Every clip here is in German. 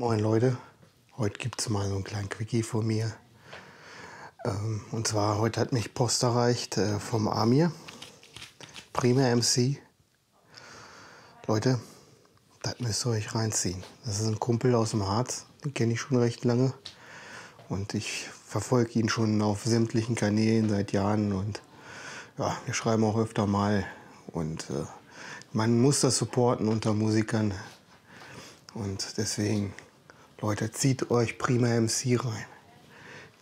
Moin Leute, heute gibt es mal so einen kleinen Quickie von mir. Und zwar, heute hat mich Post erreicht vom Amir, Prima MC. Leute, das müsst ihr euch reinziehen. Das ist ein Kumpel aus dem Harz, den kenne ich schon recht lange. Und ich verfolge ihn schon auf sämtlichen Kanälen seit Jahren. Und ja, wir schreiben auch öfter mal. Und man muss das supporten unter Musikern. Und deswegen, Leute, zieht euch Prima MC rein.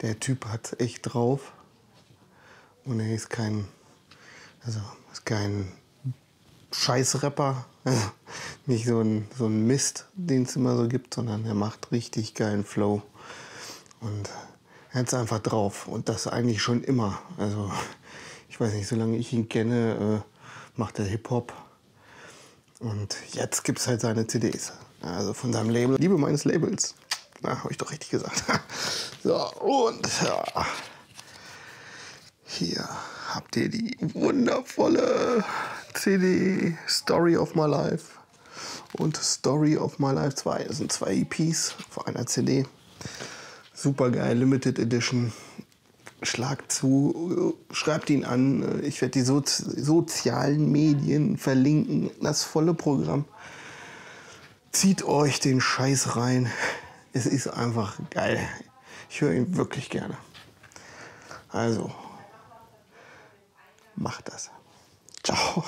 Der Typ hat echt drauf. Und er ist kein Scheißrapper. Also nicht so ein Mist, den es immer so gibt, sondern er macht richtig geilen Flow. Und er hat es einfach drauf. Und das eigentlich schon immer. Also ich weiß nicht, solange ich ihn kenne, macht er Hip-Hop. Und jetzt gibt es halt seine CDs. Also von seinem Label. Liebe meines Labels. Na, habe ich doch richtig gesagt. So, und ja. Hier habt ihr die wundervolle CD Story of My Life und Story of My Life 2. Das sind zwei EPs auf einer CD. Super geil, Limited Edition. Schlagt zu, schreibt ihn an. Ich werde die sozialen Medien verlinken. Das volle Programm. Zieht euch den Scheiß rein. Es ist einfach geil. Ich höre ihn wirklich gerne. Also, macht das. Ciao.